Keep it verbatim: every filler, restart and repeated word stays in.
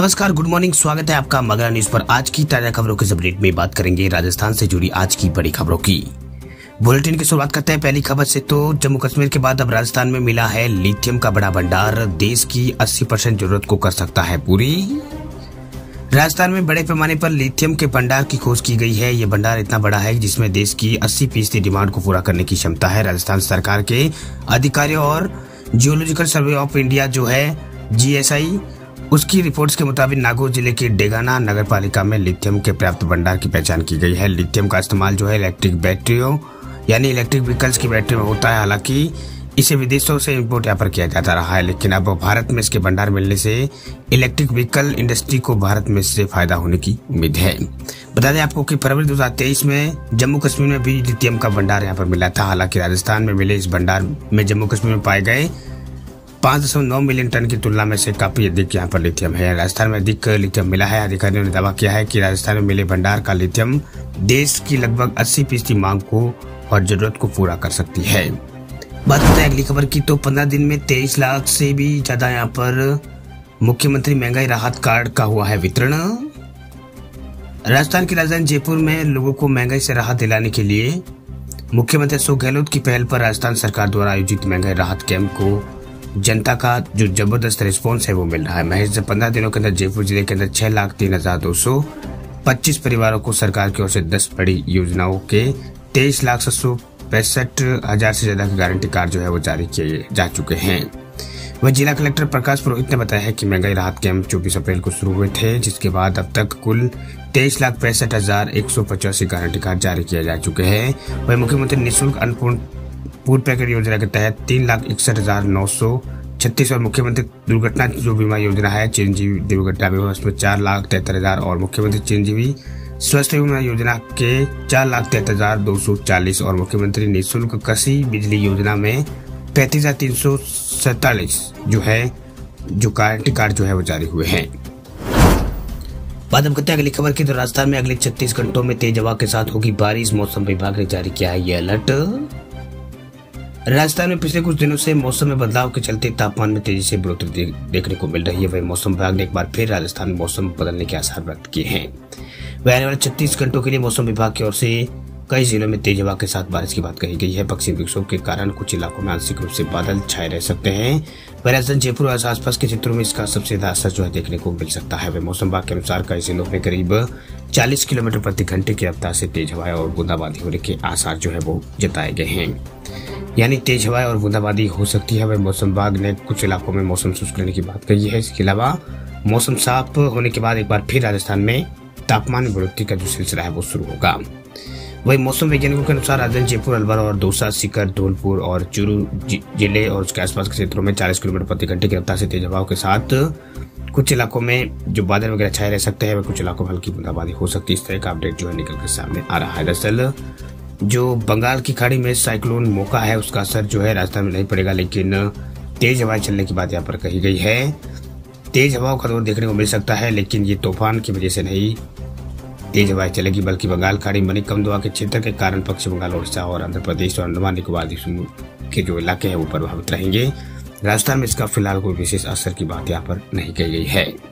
नमस्कार, good morning, स्वागत है आपका मगरा न्यूज पर। आज की ताजा खबरों के अपडेट में बात करेंगे राजस्थान से जुड़ी आज की बड़ी खबरों की। बुलेटिन की शुरुआत करते हैं पहली खबर से। तो जम्मू कश्मीर के बाद अब राजस्थान में मिला है लिथियम का बड़ा भंडार, देश की अस्सी परसेंट जरूरत को कर सकता है पूरी। राजस्थान में बड़े पैमाने पर लिथियम के भंडार की खोज की गई है। ये भंडार इतना बड़ा है जिसमें देश की अस्सी फीसदी डिमांड को पूरा करने की क्षमता है। राजस्थान सरकार के अधिकारियों और जियोलॉजिकल सर्वे ऑफ इंडिया जो है जी एस आई उसकी रिपोर्ट्स के मुताबिक नागौर जिले के डेगाना नगर पालिका में लिथियम के पर्याप्त भंडार की पहचान की गई है। लिथियम का इस्तेमाल जो है इलेक्ट्रिक बैटरियों यानी इलेक्ट्रिक व्हीकल्स की बैटरी में होता है। हालांकि इसे विदेशों से इम्पोर्ट यहाँ पर किया जाता रहा है, लेकिन अब भारत में इसके भंडार मिलने से इलेक्ट्रिक व्हीकल इंडस्ट्री को भारत में इससे फायदा होने की उम्मीद है। बता दें आपको कि फरवरी दो हजार तेईस में जम्मू कश्मीर में भी लिथियम का भंडार यहाँ पर मिला था। हालांकि राजस्थान में मिले इस भंडार में जम्मू कश्मीर में पाए गए पाँच दशमलव नौ मिलियन टन की तुलना में से काफी अधिक यहाँ पर लिथियम है। राजस्थान में अधिक लिथियम मिला है। अधिकारियों ने दावा किया है कि राजस्थान में मिले भंडार का लिथियम देश की लगभग अस्सी फीसदी मांग को और जरूरत को पूरा कर सकती है। बात करते हैं अगली खबर की। तो पंद्रह दिन में तेईस लाख से भी ज्यादा यहाँ पर मुख्यमंत्री महंगाई राहत कार्ड का हुआ है वितरण। राजस्थान की राजधानी जयपुर में लोगों को महंगाई से राहत दिलाने के लिए मुख्यमंत्री अशोक गहलोत की पहल पर राजस्थान सरकार द्वारा आयोजित महंगाई राहत कैंप को जनता का जो जबरदस्त रिस्पांस है वो मिल रहा है। महज पंद्रह दिनों के अंदर जयपुर जिले के अंदर छह लाख तीन हजार दो सौ पच्चीस परिवारों को सरकार की ओर से दस बड़ी योजनाओं के तेईस लाख सात सौ पैंसठ हजार से ज्यादा के गारंटी कार्ड जो है वो जारी किए जा चुके हैं। वह जिला कलेक्टर प्रकाश पुरोहित ने बताया है कि महंगाई राहत कैंप चौबीस अप्रैल को शुरू हुए थे, जिसके बाद अब तक कुल तेईस लाख पैंसठ हजार एक सौ पचासी गारंटी कार्ड जारी किए जा चुके हैं। वही मुख्यमंत्री निःशुल्क अन्नपूर्ण फूड पैकेट योजना के तहत तीन लाख इकसठ हजार नौ सौ छत्तीस और मुख्यमंत्री दुर्घटना जो बीमा योजना है चिरंजीवी दुर्घटना बीमा उसमें चार लाख तिहत्तर हजार और मुख्यमंत्री चिरंजीवी स्वास्थ्य बीमा योजना के चार लाख तिहत्तर हजार दो सौ चालीस और मुख्यमंत्री निःशुल्क कृषि बिजली योजना में पैंतीस हजार तीन सौ सैतालीस जो है जो गारंटी कार्ड जो है वो जारी हुए हैं। बाद हम करते हैं अगली खबर की। तो राजस्थान में अगले छत्तीस घंटों में तेज हवा के साथ होगी बारिश, मौसम विभाग ने जारी किया है ये अलर्ट। राजस्थान में पिछले कुछ दिनों से मौसम में बदलाव के चलते तापमान में तेजी से बढ़ोतरी दे, देखने को मिल रही है। वही मौसम विभाग ने एक बार फिर राजस्थान में मौसम बदलने के आसार व्यक्त किए हैं। वह आने वाले छत्तीस घंटों के लिए मौसम विभाग की ओर से कई जिलों में तेज हवा के साथ बारिश की बात कही गई है। पश्चिमी विक्षोभ के कारण कुछ इलाकों में आंशिक रूप से बादल छाए रह सकते हैं। वह राजधानी जयपुर और आसपास के क्षेत्रों में इसका सबसे ज्यादा असर जो है देखने को मिल सकता है। वह मौसम विभाग के अनुसार कई जिलों में करीब चालीस किलोमीटर प्रति घंटे की रफ्तार से तेज हवाएं और बूंदाबांदी होने के आसार जो है वो जताए गए हैं, यानी तेज हवाएं और बूंदाबांदी हो सकती है। वह मौसम विभाग ने कुछ इलाकों में मौसम शुष्क रहने की बात कही है। इसके अलावा मौसम साफ होने के बाद एक बार फिर राजस्थान में तापमान में बढ़ोतरी का जो सिलसिला है वो शुरू होगा। वही मौसम वैज्ञानिकों के अनुसार राजधानी जयपुर, अलवर और दौसा, सीकर, धौलपुर और चूरू जिले और उसके आसपास के क्षेत्रों में चालीस किलोमीटर प्रति घंटे की रफ्तार से तेज हवाओं के साथ कुछ इलाकों में जो बादल वगैरह छाए रह सकते हैं। वह कुछ इलाकों में हल्की बूंदाबांदी हो सकती है। इस तरह का अपडेट जो है निकल कर सामने आ रहा है। दरअसल जो बंगाल की खाड़ी में साइक्लोन मोका है उसका असर जो है राजस्थान में नहीं पड़ेगा, लेकिन तेज हवाएं चलने की बात यहाँ पर कही गई है। तेज हवाओं का दौर देखने को मिल सकता है, लेकिन ये तूफान की वजह से नहीं तेज हवाएं चलेगी, बल्कि बंगाल खाड़ी में कम दबाव के क्षेत्र के कारण पश्चिम बंगाल, उड़ीसा और आंध्र प्रदेश और अंडमान निकोबार के जो इलाके हैं वो प्रभावित रहेंगे। राजस्थान में इसका फिलहाल कोई विशेष असर की बात यहाँ पर नहीं कही गई है।